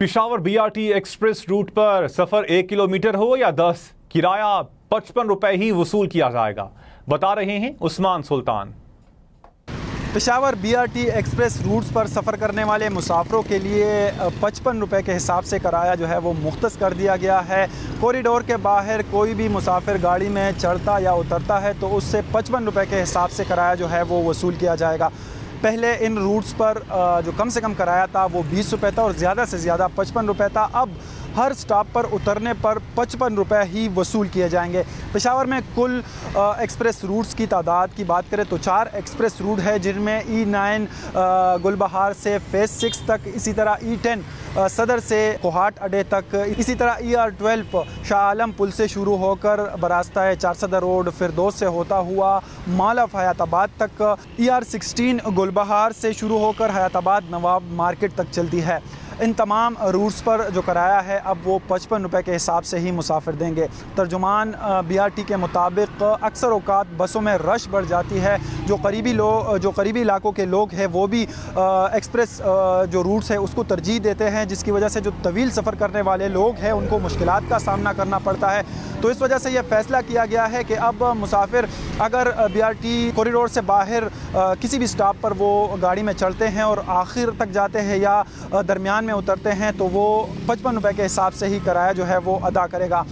Peshawar BRT express root पर सफ़र 1 kilometre हो या 10, किराया 55 रुपये ही वसूल किया जाएगा। बता रहे हैं Usman Sultan. Peshawar BRT express routes पर सफ़र करने वाले मुसाफरों के लिए 55 रुपये के हिसाब से किराया जो है वो मुख्तस कर दिया गया है। कॉरिडोर के बाहर कोई भी मुसाफिर गाड़ी में चढ़ता या उतरता है तो उससे 55 रुपये के हिसाब से किराया जो है वो वसूल किया जाएगा। पहले इन रूट्स पर जो कम से कम किराया था वो 20 रुपये था और ज़्यादा से ज़्यादा 55 रुपये था। अब हर स्टॉप पर उतरने पर 55 रुपये ही वसूल किए जाएंगे। पेशावर में कुल एक्सप्रेस रूट्स की तादाद की बात करें तो 4 एक्सप्रेस रूट है, जिनमें E9 गुलबहार से फेज 6 तक, इसी तरह E10 सदर से कोहाट अडे तक, इसी तरह ER12 शाह आलम पुल से शुरू होकर बरास्ता है चार सदर रोड फिरदोस से होता हुआ मालआफ हयात आबाद तक, ER16 गुलबहार से शुरू होकर हयात आबाद नवाब मार्केट तक चलती है। इन तमाम रूट्स पर जो किराया है अब वो 55 रुपये के हिसाब से ही मुसाफिर देंगे। तर्जुमान बीआरटी के मुताबिक अक्सर औकात बसों में रश बढ़ जाती है। जो करीबी इलाकों के लोग हैं वो भी एक्सप्रेस जो रूट्स है उसको तरजीह देते हैं, जिसकी वजह से जो तवील सफ़र करने वाले लोग हैं उनको मुश्किलात का सामना करना पड़ता है। तो इस वजह से यह फ़ैसला किया गया है कि अब मुसाफिर अगर बीआरटी कॉरिडोर से बाहर किसी भी स्टॉप पर वो गाड़ी में चढ़ते हैं और आखिर तक जाते हैं या दरमियान में उतरते हैं तो वो 55 रुपये के हिसाब से ही किराया जो है वो अदा करेगा।